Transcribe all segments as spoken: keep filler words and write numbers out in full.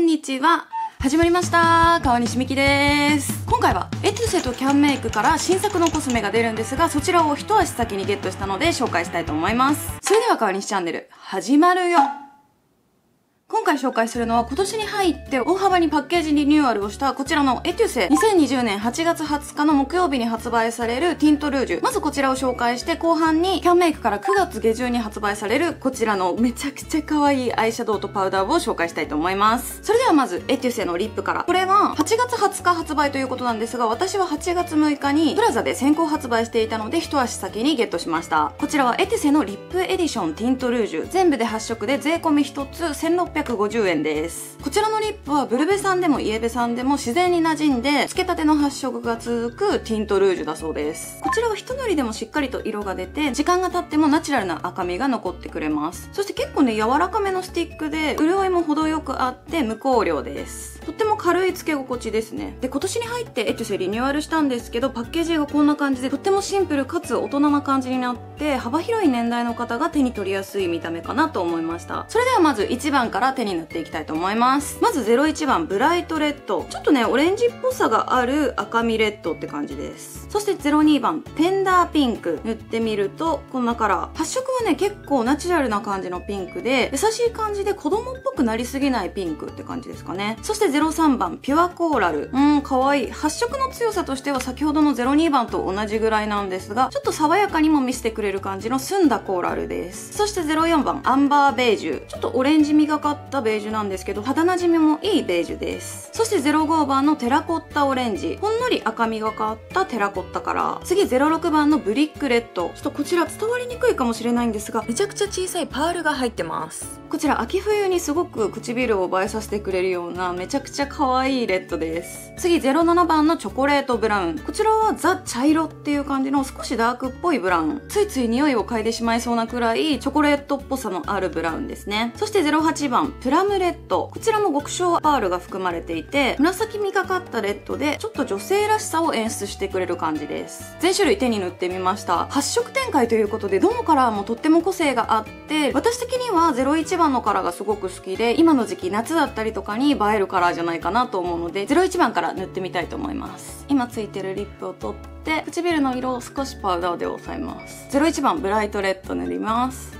んにちは。始まりました。川西美希です。今回はエトゥセとキャンメイクから新作のコスメが出るんですが、そちらを一足先にゲットしたので紹介したいと思います。それでは川西チャンネル始まるよ。今回紹介するのは今年に入って大幅にパッケージリニューアルをしたこちらのエトゥセ。にせんにじゅうねんはちがつはつかの木曜日に発売されるティントルージュ。まずこちらを紹介して、後半にキャンメイクからくがつげじゅんに発売されるこちらのめちゃくちゃ可愛いアイシャドウとパウダーを紹介したいと思います。それではまずエトゥセのリップから。これははちがつはつか発売ということなんですが、私ははちがつむいかにプラザで先行発売していたので一足先にゲットしました。こちらはエトゥセのリップエディションティントルージュ。全部ではっしょくで税込みひとつせんろっぴゃくごじゅうえんです。こちらのリップはブルベさんでもイエベさんでも自然に馴染んで、つけたての発色が続くティントルージュだそうです。こちらは一塗りでもしっかりと色が出て、時間が経ってもナチュラルな赤みが残ってくれます。そして結構ね、柔らかめのスティックで潤いも程よくあって無香料です。とっても軽いつけ心地ですね。で、今年に入ってエトゥセリニューアルしたんですけど、パッケージがこんな感じでとってもシンプルかつ大人な感じになって、幅広い年代の方が手に取りやすい見た目かなと思いました。それではまずいちばんから手に塗っていきたいと思います。まずゼロいちばんブライトレッド。ちょっとねオレンジっぽさがある赤みレッドって感じです。そしてゼロにばんテンダーピンク。塗ってみるとこんなカラー。発色はね結構ナチュラルな感じのピンクで、優しい感じで子供っぽくなりすぎないピンクって感じですかね。そしてゼロさんばんピュアコーラル。うーん、かわいい。発色の強さとしては先ほどのゼロにばんと同じぐらいなんですが、ちょっと爽やかにも見せてくれる感じの澄んだコーラルです。そしてゼロよんばんアンバーベージュ。ちょっとオレンジみがかったベージュなんですけど、肌なじみもいいベージュです。そしてゼロごばんのテラコッタオレンジ。ほんのり赤みがかったテラコッタカラー。次ゼロろくばんのブリックレッド。ちょっとこちら伝わりにくいかもしれないんですが、めちゃくちゃ小さいパールが入ってます。こちら秋冬にすごく唇を映えさせてくれるようなめちゃくちゃ可愛いレッドです。次ゼロななばんのチョコレートブラウン。こちらはザ・茶色っていう感じの少しダークっぽいブラウン。ついつい匂いを嗅いでしまいそうなくらいチョコレートっぽさのあるブラウンですね。そしてゼロはちばんプラムレッド。こちらも極小パールが含まれていて、紫みがかったレッドでちょっと女性らしさを演出してくれる感じです。全種類手に塗ってみました。発色展開ということでどのカラーもとっても個性があって、私的にはゼロいちばんのカラーがすごく好きで、今の時期夏だったりとかに映えるカラーじゃないかなと思うので、ゼロいちばんから塗ってみたいと思います。今ついてるリップを取って、唇の色を少しパウダーで押さえます。ゼロいちばんブライトレッド塗ります。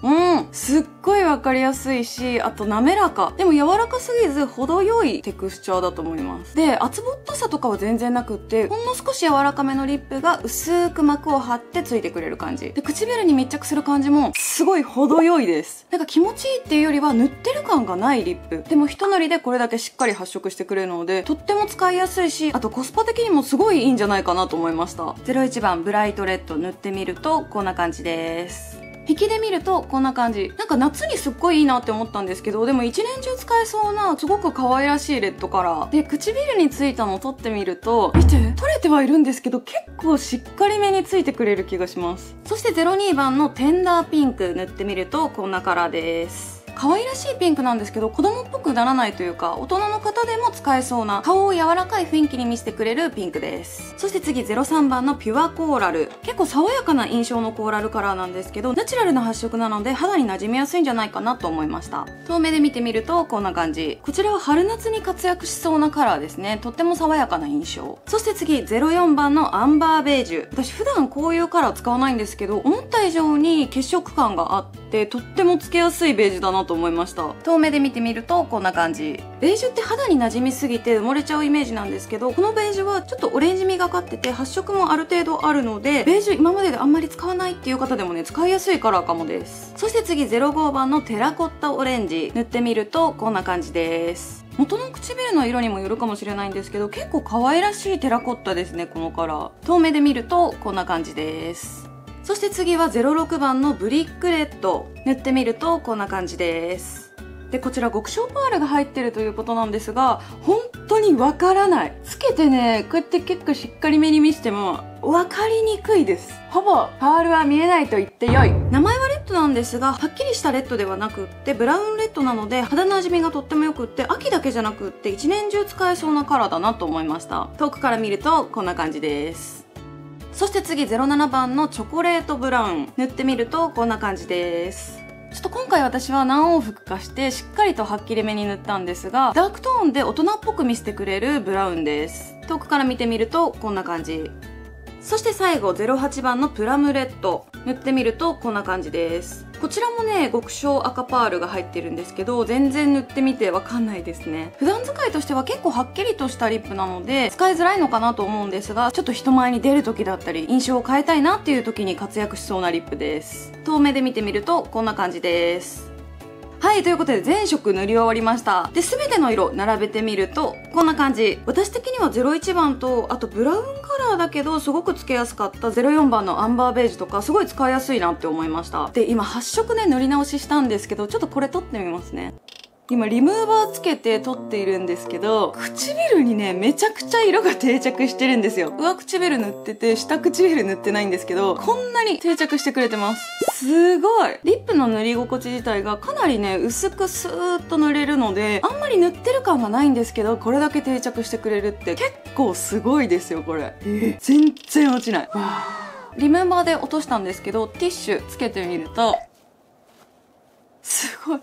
うん、すっごいわかりやすいし、あと滑らか。でも柔らかすぎず程よいテクスチャーだと思います。で、厚ぼったさとかは全然なくって、ほんの少し柔らかめのリップが薄く膜を張ってついてくれる感じ。で、唇に密着する感じもすごい程よいです。なんか気持ちいいっていうよりは塗ってる感がないリップ。でも一塗りでこれだけしっかり発色してくれるので、とっても使いやすいし、あとコスパ的にもすごいいいんじゃないかなと思いました。ゼロいちばんブライトレッド塗ってみるとこんな感じです。引きで見るとこんな感じ。なんか夏にすっごいいいなって思ったんですけど、でも一年中使えそうなすごく可愛らしいレッドカラーで、唇についたのを取ってみると、見て、取れてはいるんですけど結構しっかりめについてくれる気がします。そしてゼロにばんのテンダーピンク塗ってみるとこんなカラーです。可愛らしいピンクなんですけど、子供っぽくならないというか、大人の方でも使えそうな、顔を柔らかい雰囲気に見せてくれるピンクです。そして次ゼロさんばんのピュアコーラル。結構爽やかな印象のコーラルカラーなんですけど、ナチュラルな発色なので肌に馴染みやすいんじゃないかなと思いました。遠目で見てみるとこんな感じ。こちらは春夏に活躍しそうなカラーですね。とっても爽やかな印象。そして次ゼロよんばんのアンバーベージュ。私普段こういうカラー使わないんですけど、思った以上に血色感があって、とってもつけやすいベージュだなとと思いました。遠目で見てみるとこんな感じ。ベージュって肌に馴染みすぎて埋もれちゃうイメージなんですけど、このベージュはちょっとオレンジみがかってて発色もある程度あるので、ベージュ今までであんまり使わないっていう方でもね、使いやすいカラーかもです。そして次ゼロごばんのテラコッタオレンジ塗ってみるとこんな感じです。元の唇の色にもよるかもしれないんですけど、結構可愛らしいテラコッタですね。このカラー遠目で見るとこんな感じです。そして次はゼロろくばんのブリックレッド。塗ってみるとこんな感じです。で、こちら極小パールが入ってるということなんですが、本当にわからない。つけてね、こうやって結構しっかりめに見せてもわかりにくいです。ほぼパールは見えないと言ってよい。名前はレッドなんですが、はっきりしたレッドではなくってブラウンレッドなので、肌なじみがとってもよくって、秋だけじゃなくって一年中使えそうなカラーだなと思いました。遠くから見るとこんな感じです。そして次ゼロななばんのチョコレートブラウン塗ってみるとこんな感じです。ちょっと今回私は何往復かしてしっかりとはっきりめに塗ったんですが、ダークトーンで大人っぽく見せてくれるブラウンです。遠くから見てみるとこんな感じ。そして最後ゼロはちばんのプラムレッド、塗ってみるとこんな感じです。こちらもね、極小赤パールが入ってるんですけど、全然塗ってみてわかんないですね。普段使いとしては結構はっきりとしたリップなので使いづらいのかなと思うんですが、ちょっと人前に出る時だったり印象を変えたいなっていう時に活躍しそうなリップです。遠目で見てみるとこんな感じです。はい、ということで全色塗り終わりました。で、全ての色並べてみるとこんな感じ。私的にはゼロいちばんと、あとブラウンカラーだけどすごくつけやすかったゼロよんばんのアンバーベージュとかすごい使いやすいなって思いました。で、今はっしょくね、塗り直ししたんですけど、ちょっとこれ取ってみますね。今リムーバーつけて撮っているんですけど、唇にね、めちゃくちゃ色が定着してるんですよ。上唇塗ってて、下唇塗ってないんですけど、こんなに定着してくれてます。すごい！リップの塗り心地自体がかなりね、薄くスーッと塗れるので、あんまり塗ってる感はないんですけど、これだけ定着してくれるって結構すごいですよ、これ。えー、全然落ちない。リムーバーで落としたんですけど、ティッシュつけてみると、すごい。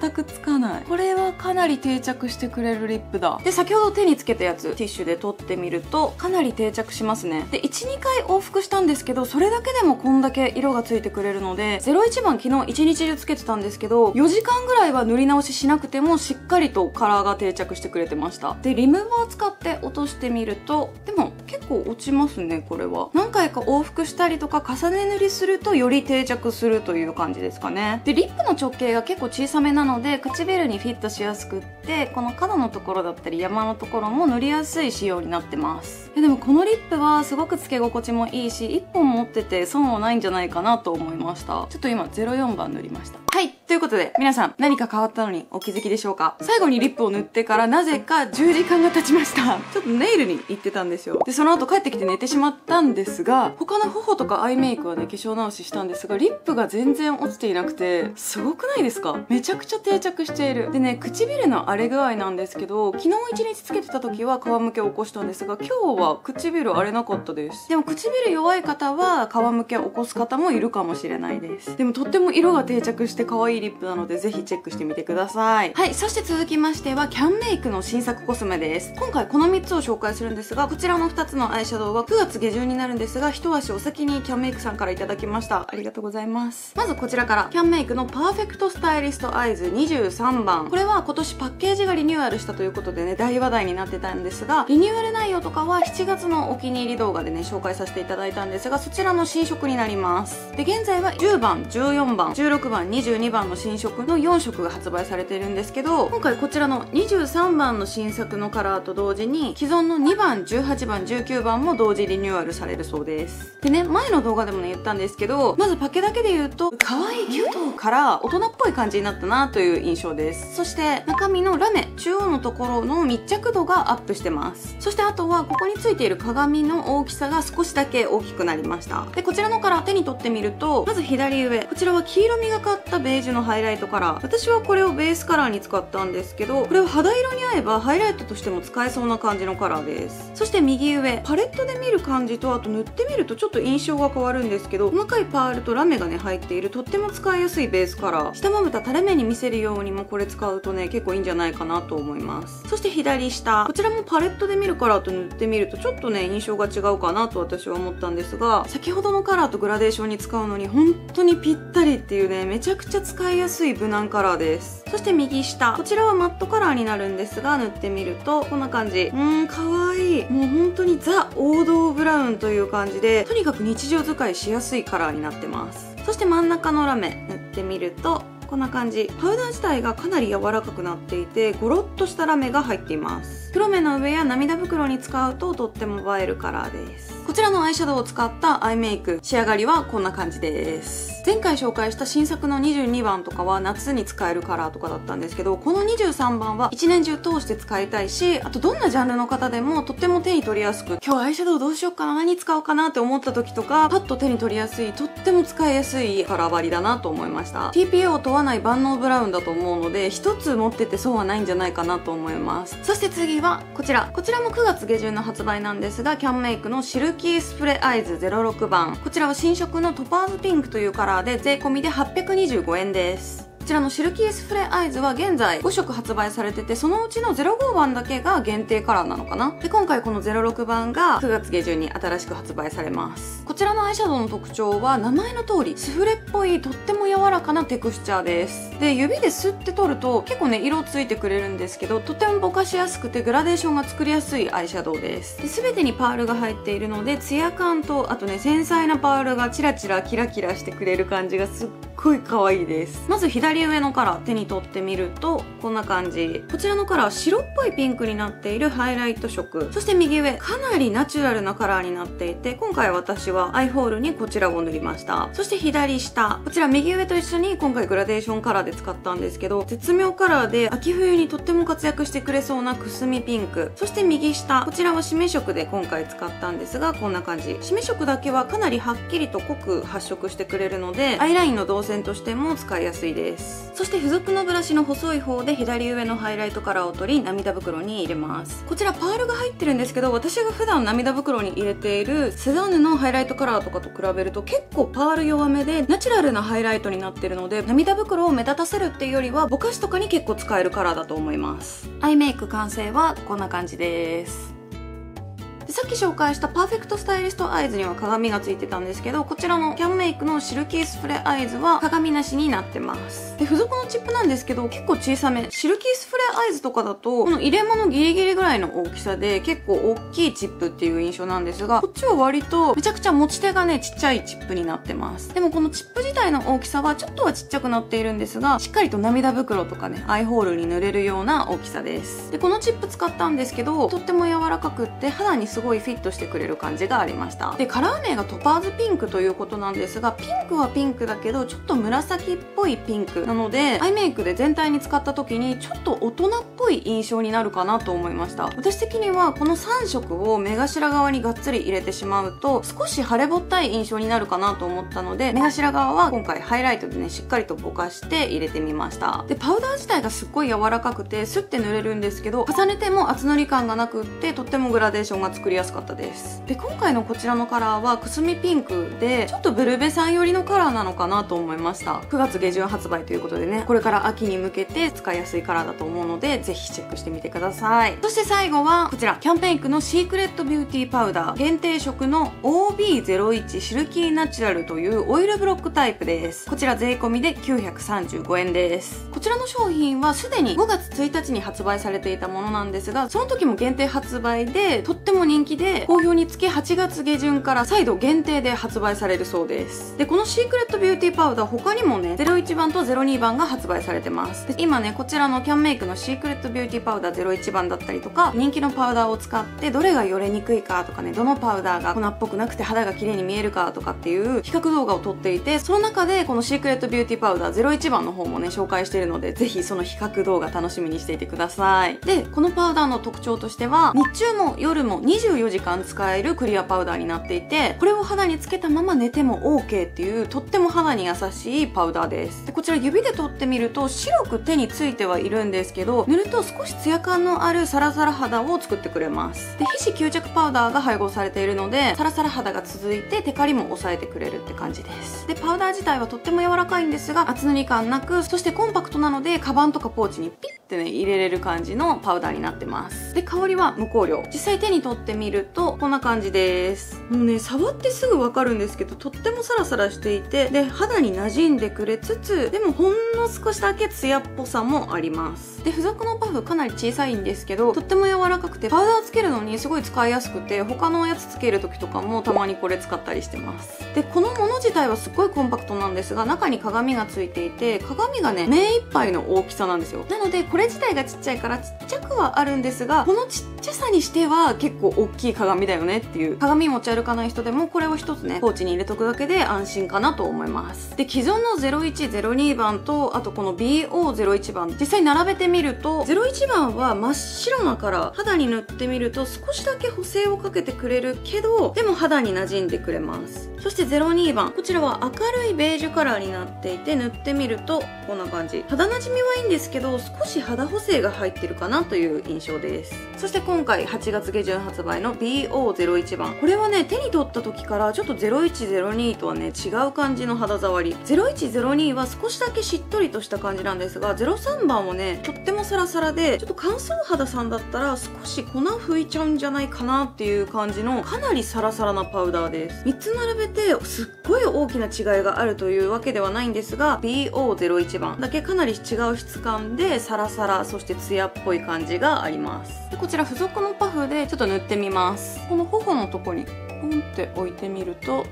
全くつかない。これはかなり定着してくれるリップだ。で、先ほど手につけたやつ、ティッシュで取ってみると、かなり定着しますね。で、いち、にかい往復したんですけど、それだけでもこんだけ色がついてくれるので、ゼロいちばん昨日いちにち中つけてたんですけど、よじかんぐらいは塗り直ししなくても、しっかりとカラーが定着してくれてました。で、リムーバー使って落としてみると、でも結構落ちますね、これは。何回か往復したりとか、重ね塗りするとより定着するという感じですかね。で、リップの直径が結構小さめなので唇にフィットしやすくって、この角のところだったり山のところも塗りやすい仕様になってます。でもこのリップはすごくつけ心地もいいし、いっぽん持ってて損はないんじゃないかなと思いました。ちょっと今ゼロよんばん塗りました。はい、ということで皆さん何か変わったのにお気づきでしょうか。最後にリップを塗ってからなぜかじゅうじかんが経ちました。ちょっとネイルに行ってたんですよ。で、その後帰ってきて寝てしまったんですが、他の頬とかアイメイクはね、化粧直ししたんですが、リップが全然落ちていなくてすごくすごくないですか？めちゃくちゃ定着している。でね、唇の荒れ具合なんですけど、昨日いちにちつけてた時は皮むけを起こしたんですが、今日は唇荒れなかったです。でも唇弱い方は皮むけを起こす方もいるかもしれないです。でもとっても色が定着して可愛いリップなので、ぜひチェックしてみてください。はい、そして続きましてはキャンメイクの新作コスメです。今回このみっつを紹介するんですが、こちらのふたつのアイシャドウはくがつげじゅんになるんですが、一足お先にキャンメイクさんからいただきました。ありがとうございます。まずこちらから、キャンメイクのパーフェクトパーフェクトスタイリストアイズにじゅうさんばん。これは今年パッケージがリニューアルしたということでね、大話題になってたんですが、リニューアル内容とかはしちがつのお気に入り動画でね、紹介させていただいたんですが、そちらの新色になります。で、現在はじゅうばん、じゅうよんばん、じゅうろくばん、にじゅうにばんの新色のよんしょくが発売されているんですけど、今回こちらのにじゅうさんばんの新作のカラーと同時に既存のにばん、じゅうはちばん、じゅうきゅうばんも同時リニューアルされるそうです。でね、前の動画でもね、言ったんですけど、まずパケだけで言うと可愛いキュートから大人っぽい感じになったなという印象です。そして中身のラメ中央のところの密着度がアップしてます。そしてあとはここについている鏡の大きさが少しだけ大きくなりました。で、こちらのカラー手に取ってみると、まず左上、こちらは黄色みがかったベージュのハイライトカラー。私はこれをベースカラーに使ったんですけど、これは肌色に合えばハイライトとしても使えそうな感じのカラーです。そして右上、パレットで見る感じと、あと塗ってみるとちょっと印象が変わるんですけど、細かいパールとラメがね、入っているとっても使いやすいベースカラー。下まぶた垂れ目に見せるようにもこれ使うとね、結構いいんじゃないかなと思います。そして左下、こちらもパレットで見るカラーと塗ってみるとちょっとね、印象が違うかなと私は思ったんですが、先ほどのカラーとグラデーションに使うのに本当にぴったりっていうね、めちゃくちゃ使いやすい無難カラーです。そして右下、こちらはマットカラーになるんですが、塗ってみるとこんな感じ。うーん、かわいい。もう本当にザ王道ブラウンという感じで、とにかく日常使いしやすいカラーになってます。そして真ん中のラメ塗ってみるとこんな感じ。パウダー自体がかなり柔らかくなっていて、ゴロッとしたラメが入っています。黒目の上や涙袋に使うととっても映えるカラーです。こちらのアイシャドウを使ったアイメイク、仕上がりはこんな感じです。前回紹介した新作のにじゅうにばんとかは夏に使えるカラーとかだったんですけど、このにじゅうさんばんはいちねん中通して使いたいし、あとどんなジャンルの方でもとっても手に取りやすく、今日アイシャドウどうしようかな、何使おうかなって思った時とかパッと手に取りやすい、とっても使いやすいカラー割りだなと思いました。 ティーピーオー とはない万能ブラウンだと思うので、ひとつ持ってて損はないんじゃないかなと思います。そして次はこちら、こちらもくがつげじゅんの発売なんですが、キャンメイクのシルルキースプレアイズゼロろくばん、こちらは新色のトパーズピンクというカラーで税込みではっぴゃくにじゅうごえんです。こちらのシルキースフレアイズは現在ごしょく発売されてて、そのうちのゼロごばんだけが限定カラーなのかな。で、今回このゼロろくばんがくがつげじゅんに新しく発売されます。こちらのアイシャドウの特徴は名前の通りスフレっぽいとっても柔らかなテクスチャーです。で、指でスッて取ると結構ね色ついてくれるんですけど、とてもぼかしやすくてグラデーションが作りやすいアイシャドウです。で、全てにパールが入っているのでツヤ感と、あとね繊細なパールがチラチラキラキラしてくれる感じがすっごい可愛いです。まず左左上のカラー手に取ってみるとこんな感じ。こちらのカラーは白っぽいピンクになっているハイライト色、そして右上かなりナチュラルなカラーになっていて、今回私はアイホールにこちらを塗りました。そして左下、こちら右上と一緒に今回グラデーションカラーで使ったんですけど、絶妙カラーで秋冬にとっても活躍してくれそうなくすみピンク。そして右下、こちらは締め色で今回使ったんですが、こんな感じ。締め色だけはかなりはっきりと濃く発色してくれるのでアイラインの導線としても使いやすいです。そして付属のブラシの細い方で左上のハイライトカラーを取り涙袋に入れます。こちらパールが入ってるんですけど、私が普段涙袋に入れているセザンヌのハイライトカラーとかと比べると結構パール弱めでナチュラルなハイライトになってるので、涙袋を目立たせるっていうよりはぼかしとかに結構使えるカラーだと思います。アイメイク完成はこんな感じです。さっき紹介したパーフェクトスタイリストアイズには鏡がついてたんですけど、こちらのキャンメイクのシルキースフレアイズは鏡なしになってます。で、付属のチップなんですけど結構小さめ、シルキースフレアイズとかだとこの入れ物ギリギリぐらいの大きさで結構大きいチップっていう印象なんですが、こっちは割とめちゃくちゃ持ち手がねちっちゃいチップになってます。でもこのチップ自体の大きさはちょっとはちっちゃくなっているんですが、しっかりと涙袋とかねアイホールに塗れるような大きさです。で、このチップ使ったんですけどとっても柔らかくって肌にすごいすごいフィットしてくれる感じがありました。で、カラー名がトパーズピンクということなんですが、ピンクはピンクだけどちょっと紫っぽいピンクなので、アイメイクで全体に使った時にちょっと大人っぽい印象になるかなと思いました。私的にはこのさんしょくを目頭側にがっつり入れてしまうと少し腫れぼったい印象になるかなと思ったので、目頭側は今回ハイライトでねしっかりとぼかして入れてみました。で、パウダー自体がすっごい柔らかくてスッて塗れるんですけど、重ねても厚塗り感がなくってとってもグラデーションが作りやすかったです。で、今回のこちらのカラーはくすみピンクでちょっとブルベさん寄りのカラーなのかなと思いました。くがつげじゅん発売ということでね、これから秋に向けて使いやすいカラーだと思うのでぜひチェックしてみてください。そして最後はこちらキャンメイクのシークレットビューティーパウダー限定色の オービーゼロいち シルキーナチュラルというオイルブロックタイプです。こちら税込みできゅうひゃくさんじゅうごえんです。こちらの商品はすでにごがつついたちに発売されていたものなんですが、その時も限定発売でとっても人気で好評につきはちがつげじゅんから再度限定で発売されるそうです。で、このシークレットビューティーパウダー他にもねゼロいちばんとゼロにばんが発売されてます。で、今ねこちらのキャンメイクのシークレットビューティーパウダーゼロいちばんだったりとか、人気のパウダーを使ってどれがよれにくいかとかね、どのパウダーが粉っぽくなくて肌が綺麗に見えるかとかっていう比較動画を撮っていて、その中でこのシークレットビューティーパウダーゼロいちばんの方もね紹介しているので、ぜひその比較動画楽しみにしていてください。で、このパウダーの特徴としては日中も夜もにじゅうよじかん使えるクリアパウダーになっていて、これを肌につけたまま寝ても オーケー っていうとっても肌に優しいパウダーです。で、こちら指で取ってみると白く手についてはいるんですけど、塗ると少しツヤ感のあるサラサラ肌を作ってくれます。で、皮脂吸着パウダーが配合されているのでサラサラ肌が続いてテカリも抑えてくれるって感じです。で、パウダー自体はとっても柔らかいんですが厚塗り感なく、そしてコンパクトなのでカバンとかポーチにピッてね入れれる感じのパウダーになってます。で、香りは無香料、実際手に取ってみるとこんな感じです。もうね触ってすぐ分かるんですけどとってもサラサラしていて、で肌に馴染んでくれつつでもほんの少しだけツヤっぽさもあります。で、付属のパフかなり小さいんですけどとっても柔らかくてパウダーつけるのにすごい使いやすくて、他のやつつける時とかもたまにこれ使ったりしてます。で、このもの自体はすっごいコンパクトなんですが、中に鏡がついていて鏡がね目いっぱいの大きさなんですよ。なのでこれ自体がちっちゃいからちっちゃくはあるんですが、このちっちゃさにしては結構大きい鏡だよねっていう、鏡持ち歩かない人でもこれを一つねポーチに入れとくだけで安心かなと思います。で、既存のゼロいちゼロにばんとあとこの ビーオーゼロいちばん実際並べてみるとゼロいちばんは真っ白なカラー、肌に塗ってみると少しだけ補正をかけてくれるけどでも肌に馴染んでくれます。そしてゼロにばん、こちらは明るいベージュカラーになっていて、塗ってみるとこんな感じ。肌なじみはいいんですけど、少し肌補正が入ってるかなという印象です。そして今回はちがつげじゅん発売の ビーオーゼロいちばん、これはね手に取った時からちょっとゼロいちゼロにとはね違う感じの肌触り。ゼロいちゼロには少しだけしっとりとした感じなんですが、ゼロさんばんもねとってもサラサラで、ちょっと乾燥肌さんだったら少し粉拭いちゃうんじゃないかなっていう感じのかなりサラサラなパウダーです。みっつ並べてすっごい大きな違いがあるというわけではないんですが、 ビーオーゼロいちばんだけかなり違う質感でサラサラ、そしてツヤっぽい感じがあります。でこちら付属のパフでちょっと塗ってみます。この頬のとこにポンって置いてみると、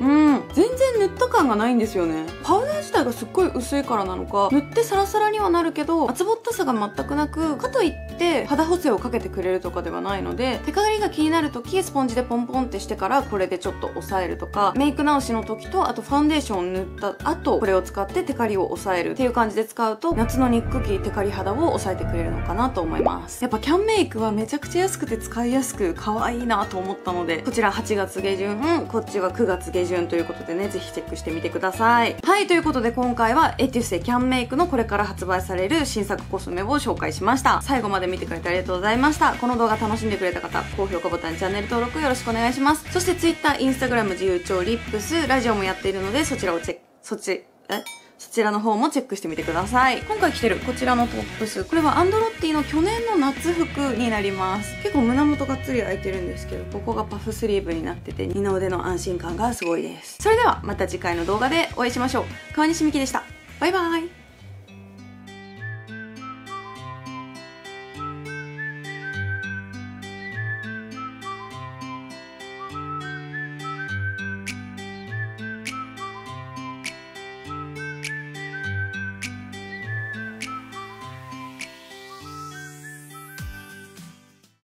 うん、全然塗った感がないんですよね。パウダー自体がすっごい薄いからなのか、塗ってサラサラにはなるけど厚ぼったさが全くなく、かといって肌補正をかけてくれるとかではないので、手刈りが気になる時スポンジでポンポンってしてからこれでちょっと押さえるとか、メイク直しの時とあとファンデーションを塗った後これを使って手刈りを押さえるっていう感じで使うと、夏のニック期手刈り肌を抑えてくれるのかなと思います。やっぱキャンメイクはめちゃくちゃ安くて使いやすく可愛いなと思ったので、こちらはちがつげじゅん、こっちはくがつげじゅんということでね、ぜひチェックしてみてください。はい、ということで今回はエテュセキャンメイクのこれから発売される新作コスメを紹介しました。最後まで見てくれてありがとうございました。この動画楽しんでくれた方、高評価ボタン、チャンネル登録よろしくお願いします。そして Twitter、Instagram、自由帳、リップス、ラジオもやっているので、そちらをチェック、そっち、えそちらの方もチェックしてみてください。今回着てるこちらのトップス、これはアンドロッティの去年の夏服になります。結構胸元がっつり開いてるんですけど、ここがパフスリーブになってて、二の腕の安心感がすごいです。それではまた次回の動画でお会いしましょう。川西美樹でした。バイバーイ。